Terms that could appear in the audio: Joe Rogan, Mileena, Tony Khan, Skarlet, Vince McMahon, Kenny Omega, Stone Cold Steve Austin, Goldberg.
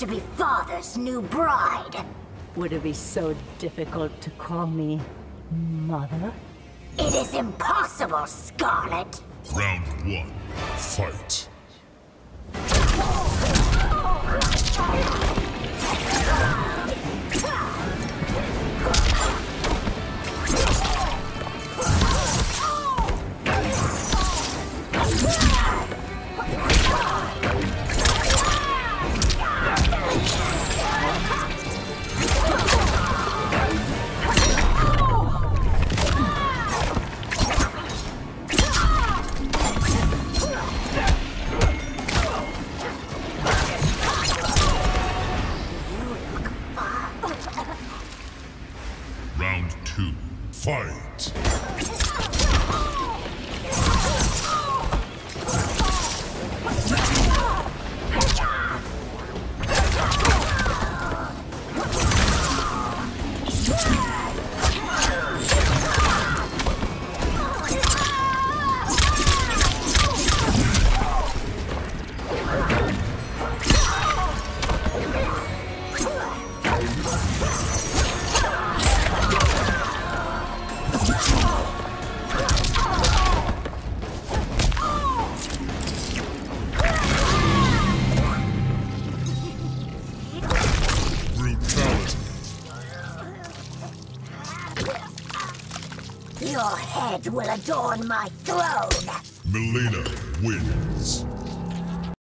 to be father's new bride. Would it be so difficult to call me mother? It is impossible, Scarlet. Round one, fight. Your head will adorn my throne! Mileena wins.